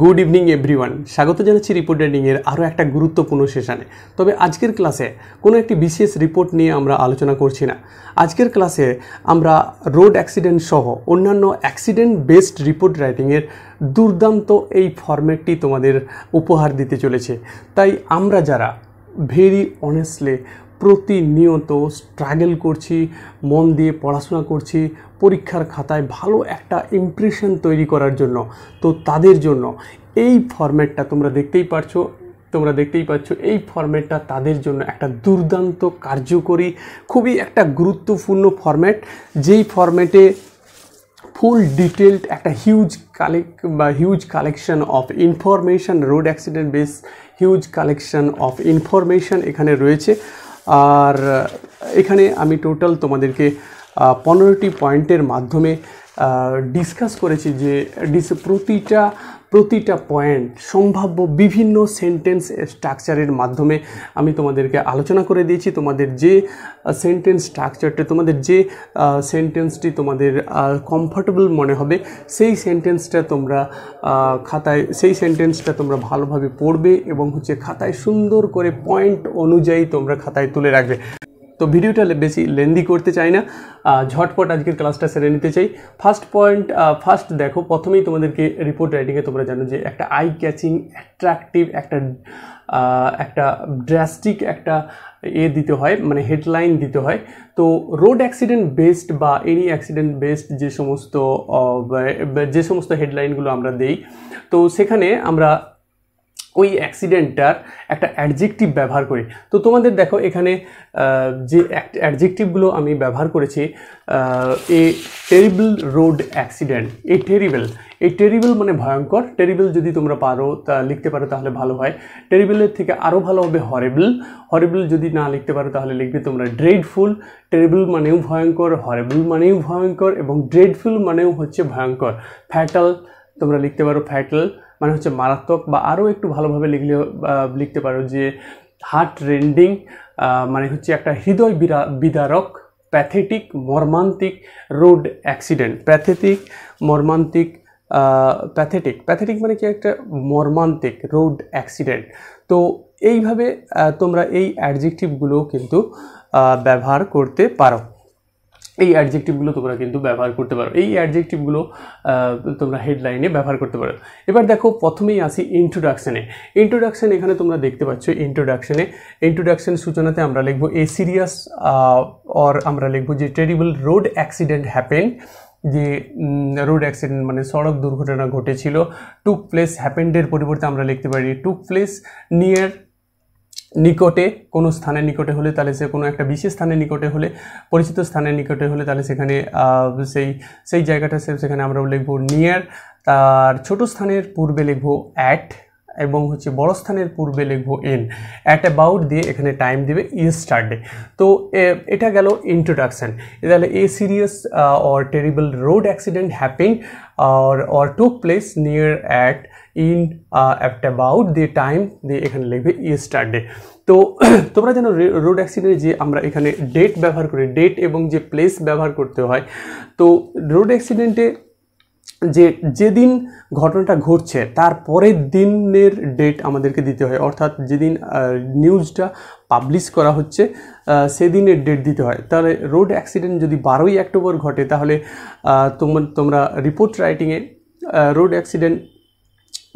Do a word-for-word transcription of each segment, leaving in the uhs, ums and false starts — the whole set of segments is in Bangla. গুড ইভিনিং এভরিওয়ান, স্বাগত জানাচ্ছি রিপোর্ট রিডিংয়ের আরও একটা গুরুত্বপূর্ণ সেশানে। তবে আজকের ক্লাসে কোনো একটি বিশেষ রিপোর্ট নিয়ে আমরা আলোচনা করছি না। আজকের ক্লাসে আমরা রোড অ্যাক্সিডেন্ট সহ অন্যান্য অ্যাক্সিডেন্ট বেসড রিপোর্ট রাইটিংয়ের দুর্দান্ত এই ফরম্যাটটি তোমাদের উপহার দিতে চলেছে। তাই আমরা যারা ভেরি অনেস্টলি প্রতিনিয়ত স্ট্রাগল করছি, মন দিয়ে পড়াশোনা করছি পরীক্ষার খাতায় ভালো একটা ইমপ্রেশন তৈরি করার জন্য, তো তাদের জন্য এই ফরম্যাটটা তোমরা দেখতেই পারছো তোমরা দেখতেই পাচ্ছ এই ফরম্যাটটা তাদের জন্য একটা দুর্দান্ত কার্যকরী, খুবই একটা গুরুত্বপূর্ণ ফরম্যাট, যেই ফরম্যাটে ফুল ডিটেলড একটা হিউজ কালেক্ট বা huge collection of information, road accident base huge collection of information এখানে রয়েছে। আর এখানে আমি টোটাল তোমাদেরকে পনেরোটি পয়েন্টের মাধ্যমে ডিসকাস করেছি, যে ডিস প্রতিটা প্রতিটা পয়েন্ট সম্ভাব্য বিভিন্ন সেন্টেন্স স্ট্রাকচারের মাধ্যমে আমি তোমাদেরকে আলোচনা করে দিয়েছি। তোমাদের যে সেন্টেন্স স্ট্রাকচারটা তোমাদের যে সেন্টেন্সটি তোমাদের কমফর্টেবল মনে হবে সেই সেন্টেন্সটা তোমরা খাতায় সেই সেন্টেন্সটা তোমরা ভালোভাবে পড়বে এবং হচ্ছে খাতায় সুন্দর করে পয়েন্ট অনুযায়ী তোমরা খাতায় তুলে রাখবে। তো ভিডিওটা বেশি লেন্দি করতে চাই না, ঝটপট আজকের ক্লাসটা সেরে নিতে চাই। ফার্স্ট পয়েন্ট ফার্স্ট দেখো, প্রথমেই তোমাদেরকে রিপোর্ট রাইটিংয়ে তোমরা জানো যে একটা আই ক্যাচিং, অ্যাট্রাকটিভ, একটা একটা ড্রাস্টিক একটা এ দিতে হয়, মানে হেডলাইন দিতে হয়। তো রোড অ্যাক্সিডেন্ট বেসড বা এনি অ্যাক্সিডেন্ট বেসড যে সমস্ত যে সমস্ত হেডলাইনগুলো আমরা দেই, তো সেখানে আমরা ওই অ্যাক্সিডেন্টটার একটা অ্যাডজেক্টিভ ব্যবহার করি। তো তোমাদের দেখো এখানে যে অ্যাডজেক্টিভগুলো আমি ব্যবহার করেছি, a terrible road accident, a terrible এই টেরিবল মানে ভয়ঙ্কর, টেরিবল যদি তোমরা পারো তা লিখতে পারো তাহলে ভালো হয়। টেরিবলের থেকে আরও ভালো হবে হরেবল, হরেবল যদি না লিখতে পারো তাহলে লিখবে তোমরা ড্রেডফুল। টেরিবল মানেও ভয়ঙ্কর, হরেবল মানেও ভয়ঙ্কর এবং ড্রেডফুল মানেও হচ্ছে ভয়ঙ্কর। ফ্যাটাল তোমরা লিখতে পারো, ফ্যাটাল মানে হচ্ছে মারাত্মক, বা আরও একটু ভালোভাবে লিখলে লিখতে পারো যে হার্ট রেন্ডিং মানে হচ্ছে একটা হৃদয় বিদারক। প্যাথেটিক, মর্মান্তিক রোড অ্যাক্সিডেন্ট, প্যাথেটিক, মর্মান্তিক, প্যাথেটিক প্যাথেটিক মানে কি একটা মর্মান্তিক রোড অ্যাক্সিডেন্ট। তো এইভাবে তোমরা এই অ্যাডজেক্টিভগুলো কিন্তু ব্যবহার করতে পারো, এই অ্যাডজেক্টিভগুলো তোমরা কিন্তু ব্যবহার করতে পারো এই অ্যাডজেক্টিভগুলো তোমরা হেডলাইনে ব্যবহার করতে পারো। এবার দেখো, প্রথমেই আসি ইন্ট্রোডাকশানে। ইন্ট্রোডাকশান এখানে তোমরা দেখতে পাচ্ছ, ইন্ট্রোডাকশানে ইন্ট্রোডাকশান সূচনাতে আমরা লিখব এ সিরিয়াস, অর আমরা লিখব যে টেরিবল রোড অ্যাক্সিডেন্ট হ্যাপেন্ড, যে রোড অ্যাক্সিডেন্ট মানে সড়ক দুর্ঘটনা ঘটেছিল। টুক প্লেস, হ্যাপেন্ডের পরিবর্তে আমরা লিখতে পারি টুক প্লেস নিয়ার, নিকটে, কোনো স্থানের নিকটে হলে তাহলে সে কোনো একটা বিশেষ স্থানের নিকটে হলে, পরিচিত স্থানের নিকটে হলে তাহলে সেখানে সেই সেই জায়গাটা সেখানে আমরা লিখব নিয়ার। তার ছোট স্থানের পূর্বে লিখব অ্যাট এবং হচ্ছে বড় স্থানের পূর্বে লিখব ইন। অ্যাট অ্যাবাউট দিয়ে এখানে টাইম দেবে ইয়েস্টারডে। তো এটা গেল ইন্ট্রোডাকশান। তাহলে a serious or terrible road accident happened or or took place near at in at about দিয়ে টাইম দিয়ে এখানে লিখবে ইয়েস্টারডে। তো তোমরা যেন রোড অ্যাক্সিডেন্টে যে আমরা এখানে ডেট ব্যবহার করি, ডেট এবং যে প্লেস ব্যবহার করতে হয়, তো রোড অ্যাক্সিডেন্টে যে যেদিন ঘটনাটা ঘটছে তার পরের দিনের ডেট আমাদেরকে দিতে হয়, অর্থাৎ যেদিন নিউজটা পাবলিশ করা হচ্ছে সেদিনের ডেট দিতে হয়। তাহলে রোড অ্যাক্সিডেন্ট যদি বারোই অক্টোবর ঘটে তাহলে তোমরা তোমরা রিপোর্ট রাইটিংয়ে রোড অ্যাক্সিডেন্ট,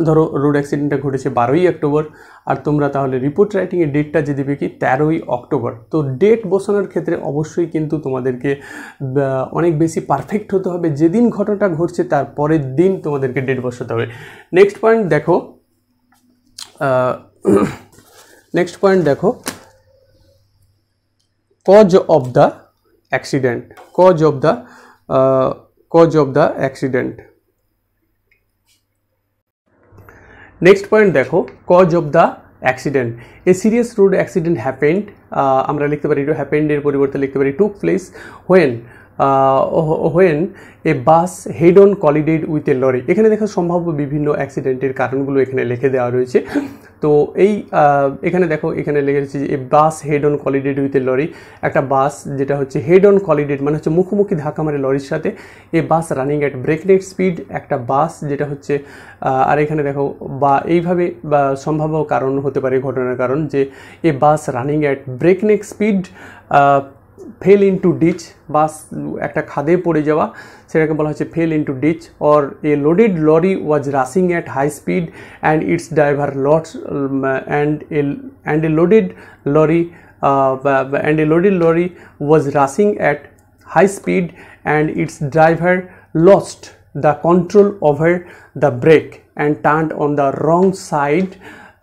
ধরো রোড অ্যাক্সিডেন্টটা ঘটেছে বারোই অক্টোবর আর তোমরা তাহলে রিপোর্ট রাইটিংয়ের ডেটটা যে দেবে কি তেরোই অক্টোবর। তো ডেট বসানোর ক্ষেত্রে অবশ্যই কিন্তু তোমাদেরকে অনেক বেশি পারফেক্ট হতে হবে, যেদিন ঘটনাটা ঘটছে তার পরের দিন তোমাদেরকে ডেট বসাতে হবে। নেক্সট পয়েন্ট দেখো নেক্সট পয়েন্ট দেখো cause of the accident, cause of the cause of the accident next point দেখো cause of the accident. A serious road accident happened, আমরা লিখতে পারি হ্যাপেন্ডের পরিবর্তে লিখতে পারি took place when, uh, when a bus head-on collided with a lorry. এখানে দেখা সম্ভাব্য বিভিন্ন অ্যাক্সিডেন্টের কারণগুলো এখানে লিখে দেওয়া রয়েছে। তো এই এখানে দেখো এখানে লেখা আছে যে bus head on collided with a lorry, একটা বাস যেটা হচ্ছে হেড অন কলিডেড মানে হচ্ছে মুখোমুখি ধাক্কা মারে লরির সাথে। A bus running at breakneck speed, একটা বাস যেটা হচ্ছে, আর এখানে দেখো বা এইভাবে সম্ভাব্য কারণ হতে পারে ঘটনার কারণ যে a bus running at breakneck speed fell into ditch, bus একটা খাদে পড়ে যাওয়া সেটাকে বলা হচ্ছে fell into ditch. Or a loaded lorry was racing at high speed and its driver lots and a and a loaded lorry and a loaded lorry was racing at high speed and its driver lost the control over the brake and turned on the wrong side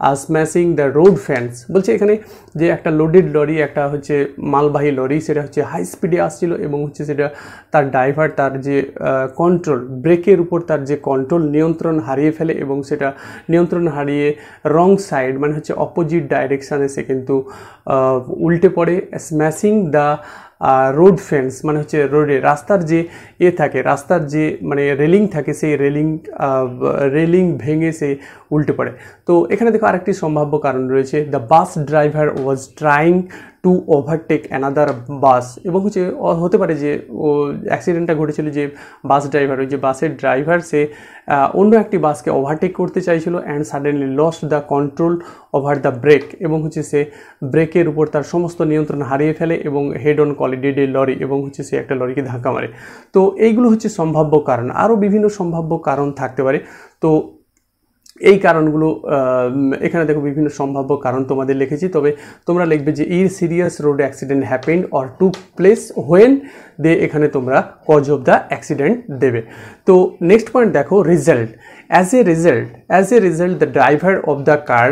আর স্ম্যাশিং দ্য রোড ফ্যান্স। বলছে এখানে যে একটা লোডেড লরি, একটা হচ্ছে মালবাহী লরি, সেটা হচ্ছে হাই স্পিডে আসছিল এবং হচ্ছে সেটা তার ড্রাইভার তার যে কন্ট্রোল ব্রেকের উপর তার যে কন্ট্রোল নিয়ন্ত্রণ হারিয়ে ফেলে এবং সেটা নিয়ন্ত্রণ হারিয়ে রং সাইড মানে হচ্ছে অপোজিট ডাইরেকশানে সে কিন্তু উল্টে পড়ে। স্ম্যাশিং দ্য রোড ফেন্স মানে হচ্ছে রোডে রাস্তার যে এ থাকে রাস্তার যে মানে রেলিং থাকে সেই রেলিং রেলিং ভেঙে সে উল্টে পড়ে। তো এখানে দেখো আরেকটি সম্ভাব্য কারণ রয়েছে the bus driver was trying to overtake another bus, এবং হচ্ছে হতে পারে যে ও অ্যাক্সিডেন্টটা ঘটেছিল যে বাস ড্রাইভার ওই যে বাসের ড্রাইভার সে অন্য একটি বাসকে ওভারটেক করতে চাইছিল and suddenly lost the control over the brake এবং হচ্ছে সে ব্রেকের উপর তার সমস্ত নিয়ন্ত্রণ হারিয়ে ফেলে এবং head on collided a lorry এবং হচ্ছে সে একটা লরিকে ধাক্কা মারে। তো এইগুলো হচ্ছে সম্ভাব্য কারণ, আরও বিভিন্ন সম্ভাব্য কারণ থাকতে পারে। তো এই কারণগুলো এখানে দেখো বিভিন্ন সম্ভাব্য কারণ তোমাদের লিখেছি, তবে তোমরা লিখবে যে a serious road accident happened or took place when they, এখানে তোমরা কজ অফ দ্য অ্যাক্সিডেন্ট দেবে। তো নেক্সট পয়েন্ট দেখো result, as a result as a result the driver of the car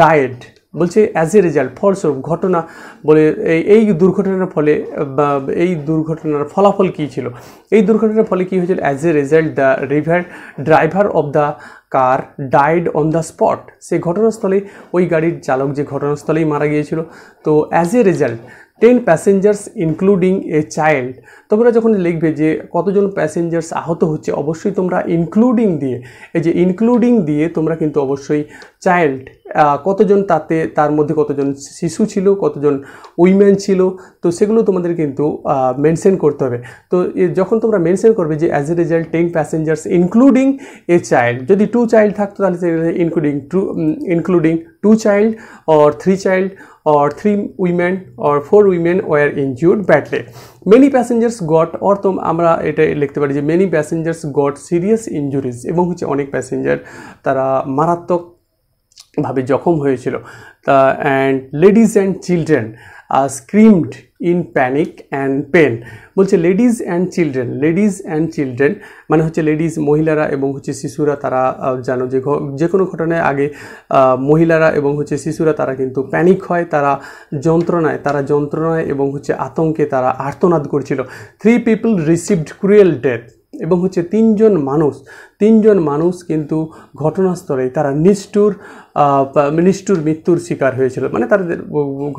died. বলছে অ্যাজ এ রেজাল্ট ফলস্বরূপ ঘটনা বলে এই দুর্ঘটনার ফলে এই দুর্ঘটনার ফলাফল কী ছিল, এই দুর্ঘটনার ফলে কী হয়েছিল। As a result the river driver of the car died on the spot, সে ঘটনাস্থলে ওই গাড়ির চালক যে ঘটনাস্থলেই মারা গিয়েছিল। তো as a result ten passengers including a child, তোমরা যখন লিখবে যে কতজন প্যাসেঞ্জার্স আহত হচ্ছে অবশ্যই তোমরা ইনক্লুডিং দিয়ে এই যে ইনক্লুডিং দিয়ে তোমরা কিন্তু অবশ্যই চাইল্ড কতজন তাতে তার মধ্যে কতজন শিশু ছিল কতজন উইমেন ছিল তো সেগুলো তোমাদের কিন্তু মেনশন করতে হবে। তো যখন তোমরা মেনশন করবে যে as a result ten passengers including a child, যদি টু চাইল্ড থাকতো তাহলে including two including two child or three child or three women or four women were injured badly. Many passengers got or তোম আমরা এটা লিখতে পারি যে many passengers got serious injuries এবং হচ্ছে অনেক প্যাসেঞ্জার তারা মারাত্মকভাবে জখম হয়েছিল। And ladies and children screamed in panic and pain, বলছে ladies and children ladies and children মানে হচ্ছে লেডিস মহিলারা এবং হচ্ছে শিশুরা, তারা জানো যে যে কোনো ঘটনায় আগে মহিলারা এবং হচ্ছে শিশুরা তারা কিন্তু প্যানিক হয়, তারা যন্ত্রণায় তারা যন্ত্রণায় এবং হচ্ছে আতঙ্কে তারা আর্তনাদ করছিল। Three people received cruel death এবং হচ্ছে তিনজন মানুষ তিনজন মানুষ কিন্তু ঘটনাস্থলেই তারা নিষ্ঠুর নিষ্ঠুর মৃত্যুর শিকার হয়েছিল মানে তাদের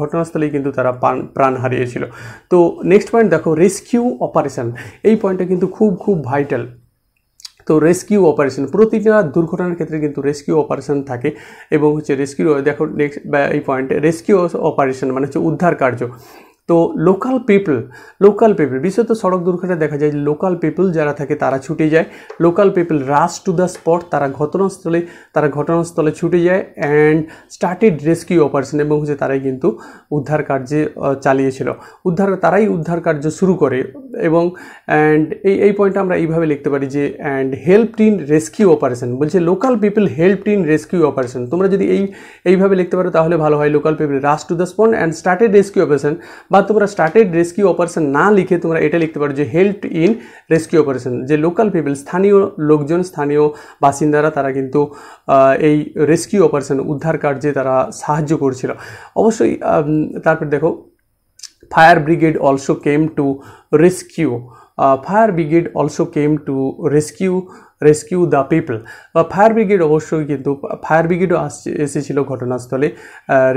ঘটনাস্থলেই কিন্তু তারা প্রাণ হারিয়েছিল। তো নেক্সট পয়েন্ট দেখো রেস্কিউ অপারেশন, এই পয়েন্টটা কিন্তু খুব খুব ভাইটাল। তো রেস্কিউ অপারেশন প্রতিটা দুর্ঘটনার ক্ষেত্রে কিন্তু রেস্কিউ অপারেশন থাকে এবং হচ্ছে রেস্কিউ দেখো নেক্সট এই পয়েন্টে রেস্কিউ অপারেশন মানে হচ্ছে উদ্ধার কার্য। তো লোকাল পিপল লোকাল পিপল বিশেষত সড়ক দুর্ঘটনায় দেখা যায় লোকাল পিপল যারা থাকে তারা ছুটে যায়, local people rush to the spot তারা ঘটনাস্থলে তারা ঘটনাস্থলে ছুটে যায় অ্যান্ড স্টার্টেড রেস্কিউ অপারেশন এবং হচ্ছে তারাই কিন্তু উদ্ধার কার্যে চালিয়েছিল উদ্ধার তারাই উদ্ধার কার্য শুরু করে এবং অ্যান্ড এই এই পয়েন্টটা আমরা এইভাবে লিখতে পারি যে and helped in rescue operation, বলছে local people helped in rescue operation. তোমরা যদি এই এইভাবে লিখতে পারো তাহলে ভালো হয়, local people rush to the spot and started rescue operation, বা তোমরা স্টার্টেড রেস্কিউ অপারেশন না লিখে তোমরা এটা লিখতে পারো যে হেল্পড ইন রেস্কিউ অপারেশন, যে লোকাল পিপল স্থানীয় লোকজন স্থানীয় বাসিন্দারা তারা কিন্তু এই রেস্কিউ অপারেশন উদ্ধার কার্যে তারা সাহায্য করছিল অবশ্যই। তারপর দেখো fire brigade also came to rescue fire brigade also came to rescue rescue the people. Fire brigade অবশ্যই কিন্তু fire brigade এসেছিল ঘটনাস্থলে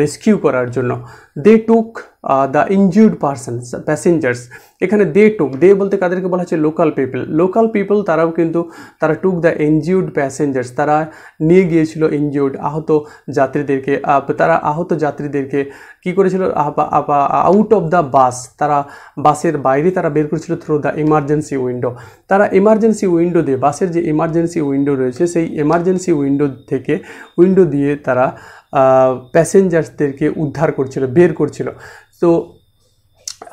rescue করার জন্য. They took uh, the injured persons, passengers. এখানে they took, they বলতে কাদেরকে বলা হচ্ছে local people. Local people তারাও কিন্তু তারা took the injured passengers. তারা নিয়ে গিয়েছিল injured আহত যাত্রীদেরকে, তারা আহত যাত্রীদেরকে কি করেছিল out of the bus. তারা বাসের বাইরে তারা বের করেছিল through the emergency window. তারা emergency window দিয়ে বাসের যে emergency window রয়েছে সেই emergency window থেকে window দিয়ে তারা passengers দেরকে উদ্ধার করছিল বের করছিল. So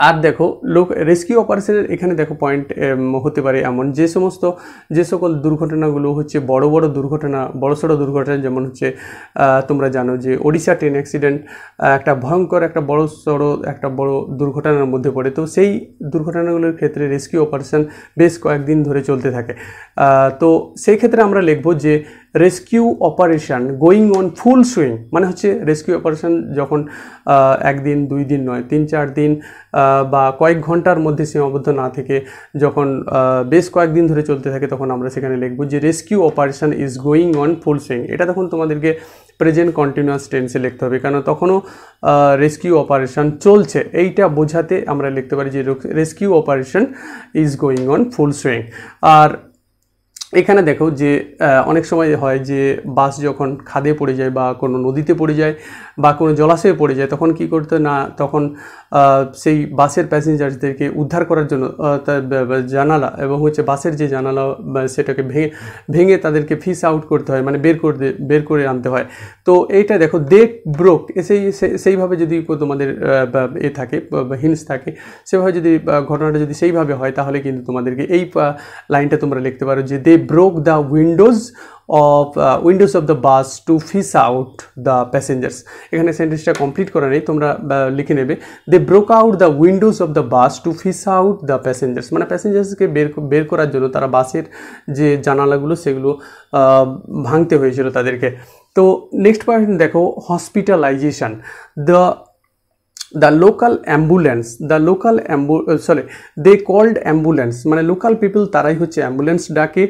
আর দেখো লোক রেস্কিউ অপারেশনের এখানে দেখো পয়েন্ট হতে পারে এমন যে সমস্ত যে সকল দুর্ঘটনাগুলো হচ্ছে বড় বড় দুর্ঘটনা বড়সড় দুর্ঘটনা যেমন হচ্ছে তোমরা জানো যে ওড়িশা ট্রেন অ্যাক্সিডেন্ট একটা ভয়ঙ্কর একটা বড়সড় একটা বড় দুর্ঘটনার মধ্যে পড়ে. তো সেই দুর্ঘটনাগুলোর ক্ষেত্রে রেস্কিউ অপারেশন বেশ কয়েকদিন ধরে চলতে থাকে. তো সেই ক্ষেত্রে আমরা লিখব যে rescue operation going on full swing, মানে হচ্ছে রেস্কিউ অপারেশন যখন একদিন দুই দিন নয় তিন চার দিন বা কয়েক ঘন্টার মধ্যে সীমাবদ্ধ না থেকে যখন বেশ কয়েকদিন ধরে চলতে থাকে তখন আমরা সেখানে লিখব যে rescue operation is going on full swing. এটা তখন তোমাদেরকে প্রেজেন্ট কন্টিনিউয়াস টেন্সে লিখতে হবে কারণ তখনও রেস্কিউ অপারেশন চলছে এইটা বোঝাতে আমরা লিখতে পারি যে rescue operation is going on full swing. আর এখানে দেখো যে অনেক সময় হয় যে বাস যখন খাদে পড়ে যায় বা কোনো নদীতে পড়ে যায় বা কোনো জলাশয়ে পড়ে যায় তখন কি করতে না তখন সেই বাসের প্যাসেঞ্জারদেরকে উদ্ধার করার জন্য জানালা এবং হচ্ছে বাসের যে জানালা সেটাকে ভেঙে ভেঙে তাদেরকে ফিস আউট করতে হয় মানে বের করে বের করে আনতে হয়. তো এইটা দেখো দে ব্রোক সেই সেইভাবে যদি তোমাদের এ থাকে হিন্স থাকে সেভাবে যদি ঘটনাটা যদি সেইভাবে হয় তাহলে কিন্তু তোমাদেরকে এই লাইনটা তোমরা লিখতে পারো যে দে broke the windows of uh, windows of the bus to fish out the passengers. এখানে সেন্টেন্সটা কমপ্লিট করা নেই তোমরা লিখে নেবে they broke out the windows of the bus to fish out the passengers, মানে প্যাসেঞ্জারসকে বের বের করার জন্য তারা বাসের যে জানালাগুলো সেগুলো ভাঙতে হয়েছিল তাদেরকে. তো নেক্সট পয়েন্ট দেখো hospitalisation. the the local ambulance the local ambu sorry they called ambulance, মানে local people তারাই হচ্ছে ambulance ডাকে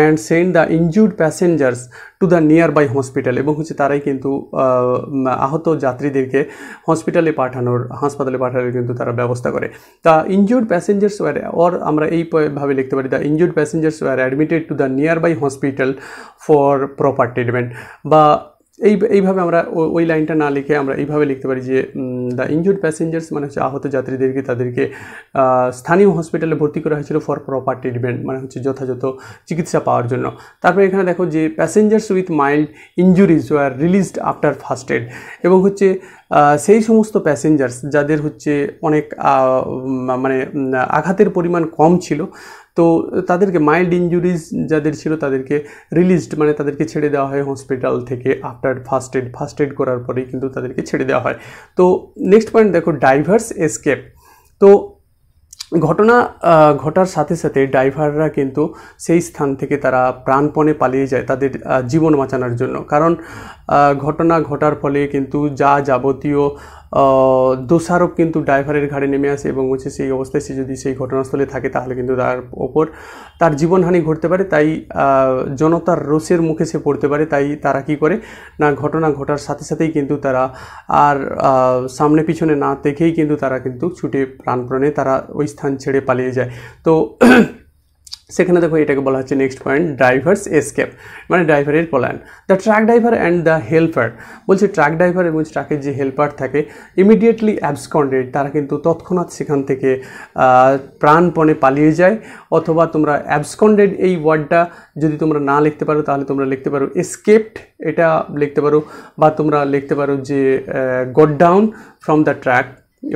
and send the injured passengers to the nearby hospital, এবং হচ্ছে তারাই কিন্তু আহত যাত্রীদেরকে হসপিটালে পাঠানোর হাসপাতালে পাঠানোর কিন্তু তারা ব্যবস্থা করে. the injured passengers were or আমরা এইভাবে লিখতে পারি the injured passengers were admitted to the nearby hospital for proper treatment, বা এই এইভাবে আমরা ওই লাইনটা না লিখে আমরা এইভাবে লিখতে পারি যে দ্য ইনজুর্ড প্যাসেঞ্জার্স মানে হচ্ছে আহত যাত্রীদেরকে তাদেরকে স্থানীয় হসপিটালে ভর্তি করা হয়েছিল ফর প্রপার ট্রিটমেন্ট, মানে হচ্ছে যথাযথ চিকিৎসা পাওয়ার জন্য. তারপরে এখানে দেখো যে passengers with mild injuries were released after first aid, এবং হচ্ছে সেই সমস্ত প্যাসেঞ্জার্স যাদের হচ্ছে অনেক মানে আঘাতের পরিমাণ কম ছিল তো তাদেরকে মাইল্ড ইনজুরিজ যাদের ছিল তাদেরকে রিলিজড মানে তাদেরকে ছেড়ে দেওয়া হয় হসপিটাল থেকে after first aid first aid করার পরেই কিন্তু তাদেরকে ছেড়ে দেওয়া হয়. তো নেক্সট পয়েন্ট দেখো ডাইভার্স এসকেপ. তো ঘটনা ঘটার সাথে সাথে ড্রাইভাররা কিন্তু সেই স্থান থেকে তারা প্রাণপণে পালিয়ে যায় তাদের জীবন বাঁচানোর জন্য, কারণ ঘটনা ঘটার ফলে কিন্তু যা যাবতীয় দোষারোপ কিন্তু ড্রাইভারের ঘাড়ে নেমে আসে এবং হচ্ছে সেই অবস্থায় সে যদি সেই ঘটনাস্থলে থাকে তাহলে কিন্তু তার ওপর তার জীবনহানি ঘটতে পারে, তাই জনতার রোষের মুখে সে পড়তে পারে, তাই তারা কি করে না ঘটনা ঘটার সাথে সাথেই কিন্তু তারা আর সামনে পিছনে না দেখেই কিন্তু তারা কিন্তু ছুটে প্রাণপণে তারা ওই স্থান ছেড়ে পালিয়ে যায়. তো সেখানে দেখো এটাকে বলা হচ্ছে নেক্সট পয়েন্ট ড্রাইভার্স এসকেপ, মানে ড্রাইভারের পলায়ন. The truck driver and the helper, বলছে ট্রাক ড্রাইভার এবং ট্রাকের যে হেল্পার থাকে ইমিডিয়েটলি অ্যাবসকন্ডেড, তারা কিন্তু তৎক্ষণাৎ সেখান থেকে প্রাণপণে পালিয়ে যায়, অথবা তোমরা অ্যাবসকন্ডেড এই ওয়ার্ডটা যদি তোমরা না লিখতে পারো তাহলে তোমরা লিখতে পারো এসকেপড এটা লিখতে পারো, বা তোমরা লিখতে পারো যে got down from the truck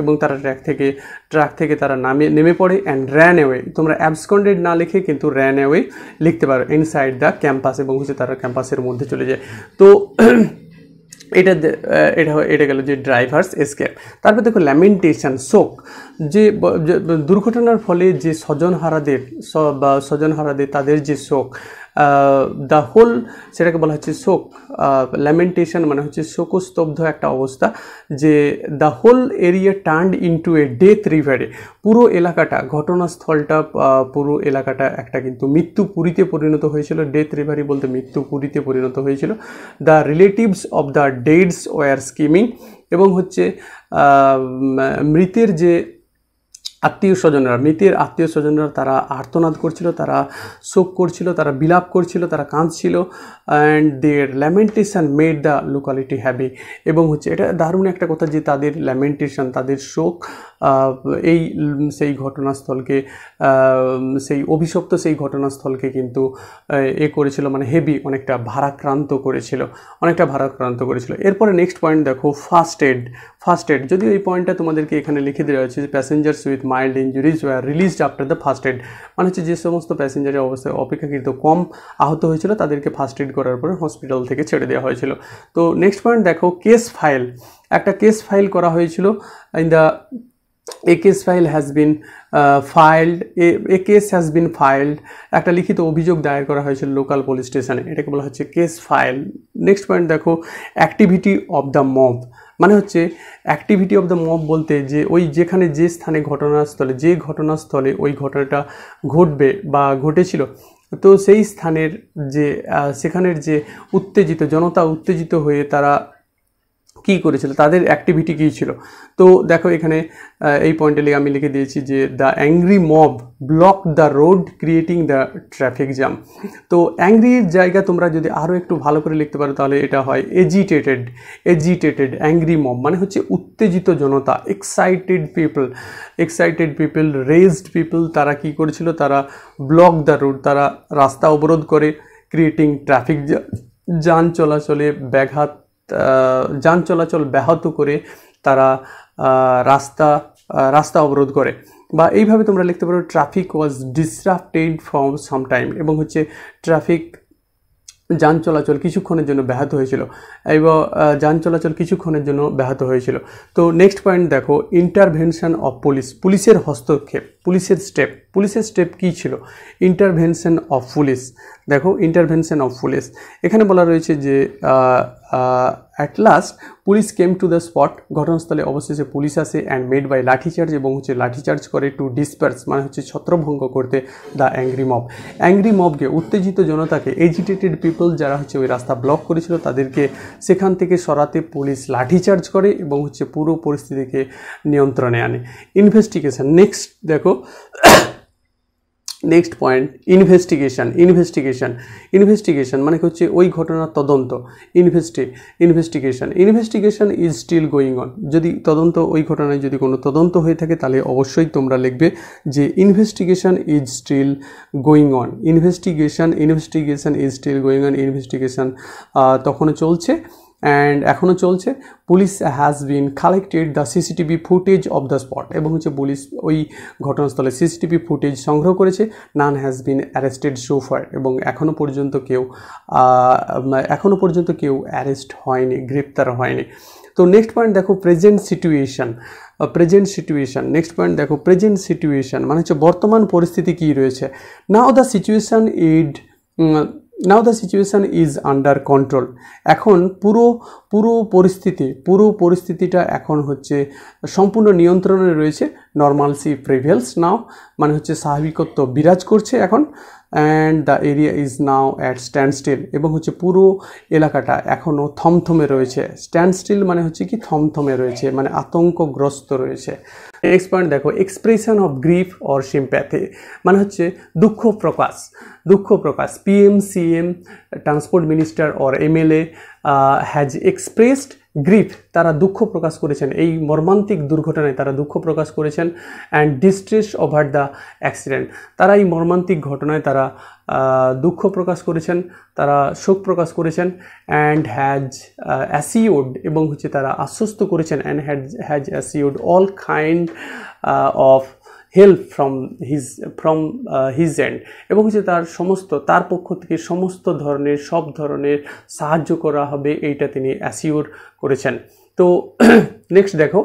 এবং তারা ট্র্যাক থেকে ট্র্যাক থেকে তারা নামে নেমে পড়ে অ্যান্ড র্যান অ্যাওয়ে, তোমরা অ্যাবসকন্ডেড না লিখে কিন্তু র্যান অ্যাওয়ে লিখতে পারো ইনসাইড দ্য ক্যাম্পাস এবং হচ্ছে তারা ক্যাম্পাসের মধ্যে চলে যায়. তো এটা এটা এটা গেল যে ড্রাইভার্স এসকেপ. তারপর দেখো ল্যামেন্টেশন শোক, যে দুর্ঘটনার ফলে যে স্বজনহারাদের স্বজনহারাদের তাদের যে শোক the whole সেটাকে বলা হচ্ছে শোক lamentation মানে হচ্ছে শোকস্তব্ধ একটা অবস্থা যে the whole area turned into a death river পুরো এলাকাটা ঘটনাস্থলটা পুরো এলাকাটা একটা কিন্তু মৃত্যুপুরীতে পরিণত হয়েছিল death river বলতে মৃত্যুপুরীতে পরিণত হয়েছিল the relatives of the deads were scheming এবং হচ্ছে মৃতের যে আত্মীয় স্বজনরা মৃতের আত্মীয় স্বজনরা তারা আর্তনাদ করছিল তারা শোক করছিল তারা বিলাপ করছিল তারা কাঁদছিল and their lamentation made the locality happy এবং হচ্ছে এটা দারুণ একটা কথা যে তাদের lamentation তাদের শোক এই সেই ঘটনাস্থলকে সেই অভিশপ্ত সেই ঘটনাস্থলকে কিন্তু এ করেছিল মানে হেভি অনেকটা ভারাক্রান্ত করেছিল অনেকটা ভারাক্রান্ত করেছিল এরপর নেক্সট পয়েন্ট দেখো ফার্স্ট এড ফার্স্ট এড যদি এই পয়েন্টটা তোমাদেরকে এখানে লিখে দেওয়া হয়েছে passengers with mild injuries were released after the first aid মানে হচ্ছে যে সমস্ত প্যাসেঞ্জারের অবস্থায় অপেক্ষাকৃত কম আহত হয়েছিল তাদেরকে ফার্স্ট এড করার পরে হসপিটাল থেকে ছেড়ে দেওয়া হয়েছিল তো নেক্সট পয়েন্ট দেখো কেস ফাইল একটা কেস ফাইল করা হয়েছিল in the A case file has been uh, filed. A, a case has been filed. একটা লিখিত অভিযোগ দায়ের করা হয়েছিল লোকাল পুলিশ স্টেশনে এটাকে বলা হচ্ছে কেস ফাইল নেক্সট পয়েন্ট দেখো অ্যাক্টিভিটি অফ দ্য মব মানে হচ্ছে অ্যাক্টিভিটি অফ দ্য মব বলতে যে ওই যেখানে যে স্থানে ঘটনাস্থলে যে ঘটনাস্থলে ওই ঘটনাটা ঘটবে বা ঘটেছিল তো সেই স্থানের যে সেখানের যে উত্তেজিত জনতা উত্তেজিত হয়ে তারা কি করেছিল তাদের অ্যাক্টিভিটি কি ছিল তো দেখো এখানে এই পয়েন্টে আমি লিখে দিয়েছি যে the angry mob block the road creating the traffic jam তো অ্যাংরির জায়গা তোমরা যদি আরও একটু ভালো করে লিখতে পারো তাহলে এটা হয় এজিটেটেড এজিটেটেড অ্যাংরি মব মানে হচ্ছে উত্তেজিত জনতা excited people excited people raged people তারা কি করেছিল তারা ব্লক দ্য রোড তারা রাস্তা অবরোধ করে ক্রিয়েটিং ট্রাফিক যান চলাচলে ব্যাঘাত যান চলাচল ব্যাহত করে তারা রাস্তা রাস্তা অবরোধ করে বা এইভাবে তোমরা লিখতে পারো traffic was disrupted from some time এবং হচ্ছে ট্রাফিক যান চলাচল কিছুক্ষণের জন্য ব্যাহত হয়েছিল এবং যান চলাচল কিছুক্ষণের জন্য ব্যাহত হয়েছিল তো নেক্সট পয়েন্ট দেখো ইন্টারভেনশন অফ পুলিশ পুলিশের হস্তক্ষেপ পুলিশের স্টেপ পুলিশের স্টেপ কী ছিল ইন্টারভেনশন অফ পুলিশ দেখো ইন্টারভেনশন অফ পুলিশ এখানে বলা রয়েছে যে at last police came to the spot ঘটনাস্থলে অবশেষে পুলিশ আসে অ্যান্ড মেড বাই লাঠিচার্জ এবং হচ্ছে লাঠিচার্জ করে টু ডিসপার্স মানে হচ্ছে ছত্রভঙ্গ করতে দ্য অ্যাংরি মব অ্যাংরি মবকে উত্তেজিত জনতাকে এজিটেটেড পিপল যারা হচ্ছে ওই রাস্তা ব্লক করেছিল তাদেরকে সেখান থেকে সরাতে পুলিশ লাঠিচার্জ করে এবং হচ্ছে পুরো পরিস্থিতিকে নিয়ন্ত্রণে আনে ইনভেস্টিগেশন নেক্সট দেখো next point investigation investigation investigation মানে হচ্ছে ওই ঘটনার তদন্ত ইনভেস্টি investigation investigation is still going on যদি তদন্ত ওই ঘটনায় যদি কোনো তদন্ত হয়ে থাকে তাহলে অবশ্যই তোমরা লিখবে যে investigation is still going on investigation investigation is still going on investigation তখনও চলছে অ্যান্ড এখনও চলছে police has been collected the CCTV footage of the spot এবং হচ্ছে পুলিশ ওই ঘটনাস্থলে সিসিটিভি ফুটেজ সংগ্রহ করেছে none has been arrested so far এবং এখনও পর্যন্ত কেউ এখনও পর্যন্ত কেউ অ্যারেস্ট হয়নি গ্রেপ্তার হয়নি তো নেক্সট পয়েন্ট দেখো present situation present situation next point দেখো প্রেজেন্ট সিচুয়েশান মানে হচ্ছে বর্তমান পরিস্থিতি কী রয়েছে now the situation is Now the situation is under control. এখন পুরো পুরো পরিস্থিতি পুরো পরিস্থিতিটা এখন হচ্ছে সম্পূর্ণ নিয়ন্ত্রণে রয়েছে নরমালসি প্রিভেলস নাও মানে হচ্ছে স্বাভাবিকত্ব বিরাজ করছে এখন and the area is now at standstill এবং হচ্ছে পুরো এলাকাটা এখনও থমথমে রয়েছে স্ট্যান্ড স্টিল মানে হচ্ছে কি থমথমে রয়েছে মানে আতঙ্কগ্রস্ত রয়েছে নেক্সট পয়েন্ট দেখো expression of grief or sympathy মানে হচ্ছে দুঃখ প্রকাশ দুঃখ প্রকাশ PM CM transport minister or MLA has expressed grief তারা দুঃখ প্রকাশ করেছেন এই মর্মান্তিক দুর্ঘটনায় তারা দুঃখ প্রকাশ করেছেন and distress over the accident তারা এই মর্মান্তিক ঘটনায় তারা দুঃখ প্রকাশ করেছেন তারা শোক প্রকাশ করেছেন অ্যান্ড হ্যাজ অ্যাসিওড এবং হচ্ছে তারা আশ্বস্ত করেছেন and has has assured all kind of help from his from his end এবং হচ্ছে তার সমস্ত তার পক্ষ থেকে সমস্ত ধরনের সব ধরনের সাহায্য করা হবে এইটা তিনি অ্যাসিওর করেছেন তো নেক্সট দেখো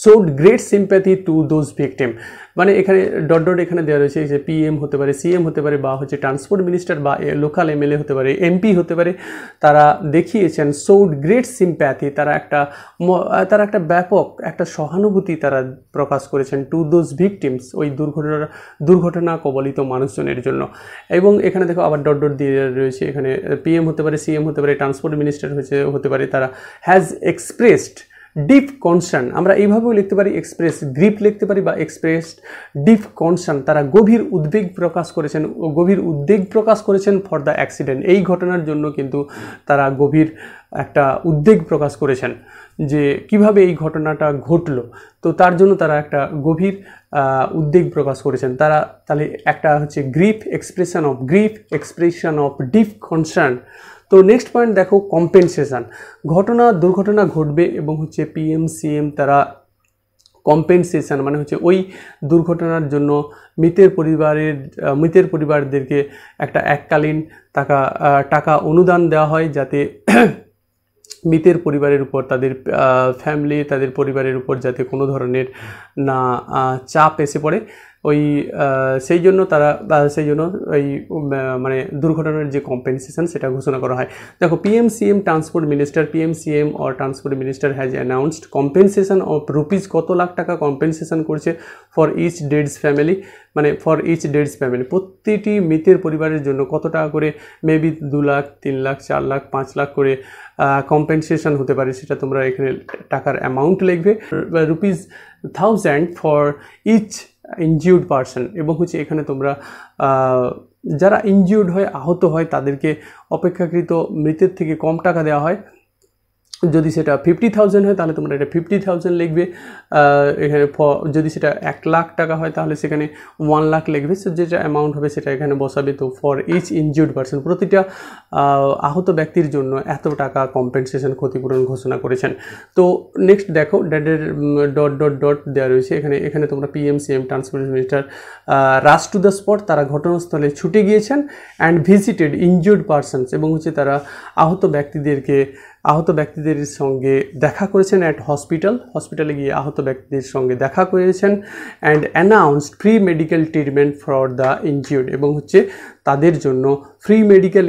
showed great sympathy to those victims. মানে এখানে ডট ডট এখানে দেওয়া রয়েছে যে পিএম হতে পারে সিএম হতে পারে বা হচ্ছে ট্রান্সপোর্ট মিনিস্টার বা লোকাল এমএলএ হতে পারে এমপি হতে পারে তারা দেখিয়েছেন শোড গ্রেট সিম্প্যাথি তারা একটা তারা একটা ব্যাপক একটা সহানুভূতি তারা প্রকাশ করেছেন টু দোজ ভিকটিমস ওই দুর্ঘটনা দুর্ঘটনা কবলিত মানুষজনের জন্য এবং এখানে দেখো আবার ডট ডট দিয়ে রয়েছে এখানে পিএম হতে পারে সিএম হতে পারে ট্রান্সপোর্ট মিনিস্টার হচ্ছে হতে পারে তারা হ্যাজ এক্সপ্রেসড ডিপ কনসার্ন আমরা এইভাবেও লিখতে পারি এক্সপ্রেস গ্রিপ লিখতে পারি বা এক্সপ্রেস ডিপ কনসার্ন তারা গভীর উদ্বেগ প্রকাশ করেছেন গভীর উদ্বেগ প্রকাশ করেছেন ফর দ্য অ্যাক্সিডেন্ট এই ঘটনার জন্য কিন্তু তারা গভীর একটা উদ্বেগ প্রকাশ করেছেন যে কিভাবে এই ঘটনাটা ঘটলো তো তার জন্য তারা একটা গভীর উদ্বেগ প্রকাশ করেছেন তারা তাহলে একটা হচ্ছে grief expression of grief expression of deep concern তো নেক্সট পয়েন্ট দেখো কম্পেনসেশন ঘটনা দুর্ঘটনা ঘটবে এবং হচ্ছে পিএম সিএম তারা কম্পেনসেশন মানে হচ্ছে ওই দুর্ঘটনার জন্য মৃতের পরিবারের মৃতের পরিবারদেরকে একটা এককালীন টাকা টাকা অনুদান দেওয়া হয় যাতে মৃতের পরিবারের উপর তাদের ফ্যামিলি তাদের পরিবারের উপর যাতে কোনো ধরনের না চাপ এসে পড়ে ওই সেই জন্য তারা সেই জন্য ওই মানে দুর্ঘটনার যে কম্পেনসেশন সেটা ঘোষণা করা হয় দেখো PM CM transport minister PM CM or transport minister has announced compensation of rupees কত লাখ টাকা কম্পেনসেশন করছে ফর ইচ ডেডস ফ্যামিলি মানে ফর ইচ ডেডস ফ্যামিলি প্রত্যেকটি মৃতের পরিবারের জন্য কত টাকা করে মেবি দু লাখ তিন লাখ চার লাখ পাঁচ লাখ করে কম্পেনসেশন হতে পারে সেটা তোমরা এখানে টাকার অ্যামাউন্ট লিখবে rupees thousand for each injured person এবং হচ্ছে এখানে তোমরা যারা injured হয় আহত হয় তাদেরকে অপেক্ষাকৃত মৃতের থেকে কম টাকা দেওয়া হয় যদি সেটা পঞ্চাশ হাজার হয় তাহলে তোমরা এটা পঞ্চাশ হাজার লিখবে এখানে যদি সেটা এক লাখ টাকা হয় তাহলে সেখানে এক লাখ লিখবে সো যেটা অ্যামাউন্ট হবে সেটা এখানে বসাবে তো ফর ইচ ইনজুরড পারসন প্রতিটা আহত ব্যক্তির জন্য এত টাকা কম্পেনসেশন ক্ষতিপূরণ ঘোষণা করেছেন তো নেক্সট দেখো ডেডের ডট ডট ডট দেয়া রয়েছে এখানে এখানে তোমরা PM CM transport minister rush to the spot তারা ঘটনাস্থলে ছুটে গিয়েছেন অ্যান্ড ভিজিটেড ইনজুরড পারসনস এবং হচ্ছে তারা আহত ব্যক্তিদেরকে আহত ব্যক্তিদের সঙ্গে দেখা করেছেন অ্যাট হসপিটাল হসপিটালে গিয়ে আহত ব্যক্তিদের সঙ্গে দেখা করেছেন and announced free medical treatment for the injured এবং হচ্ছে তাদের জন্য ফ্রি মেডিকেল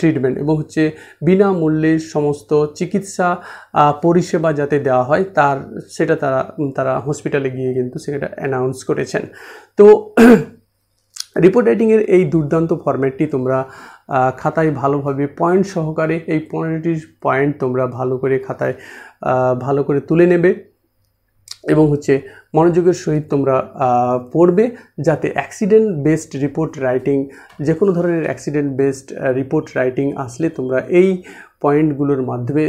ট্রিটমেন্ট এবং হচ্ছে বিনামূল্যে সমস্ত চিকিৎসা পরিষেবা যাতে দেওয়া হয় তার সেটা তারা তারা হসপিটালে গিয়ে কিন্তু সেটা অ্যানাউন্স করেছেন তো রিপোর্ট রাইটিংয়ের এই দুর্দান্ত ফরম্যাটটি তোমরা খাতায় ভালোভাবে পয়েন্ট সহকারে এই পনেরোটি পয়েন্ট তোমরা ভালো করে খাতায় ভালো করে তুলে নেবে এবং হচ্ছে মনোযোগের সহিত তোমরা পড়বে যাতে অ্যাক্সিডেন্ট বেসড রিপোর্ট রাইটিং যে কোনো ধরনের অ্যাক্সিডেন্ট বেসড রিপোর্ট রাইটিং আসলে তোমরা এই পয়েন্টগুলোর মাধ্যমে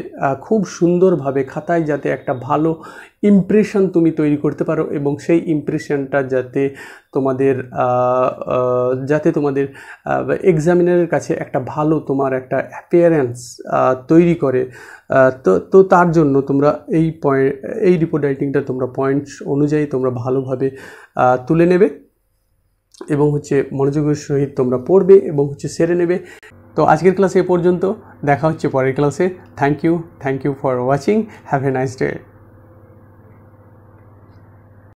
খুব সুন্দরভাবে খাতায় যাতে একটা ভালো ইমপ্রেশন তুমি তৈরি করতে পারো এবং সেই ইমপ্রেশনটা যাতে তোমাদের যাতে তোমাদের এক্সামিনারের কাছে একটা ভালো তোমার একটা অ্যাপিয়ারেন্স তৈরি করে তো তো তার জন্য তোমরা এই পয়েন্ট এই রিপোর্ট রাইটিংটা তোমরা পয়েন্টস অনুযায়ী তোমরা ভালোভাবে তুলে নেবে এবং হচ্ছে মনোযোগের সহিত তোমরা পড়বে এবং হচ্ছে সেরে নেবে তো আজকের ক্লাসে এ পর্যন্ত দেখা হচ্ছে পরের ক্লাসে thank you thank you for watching have a nice day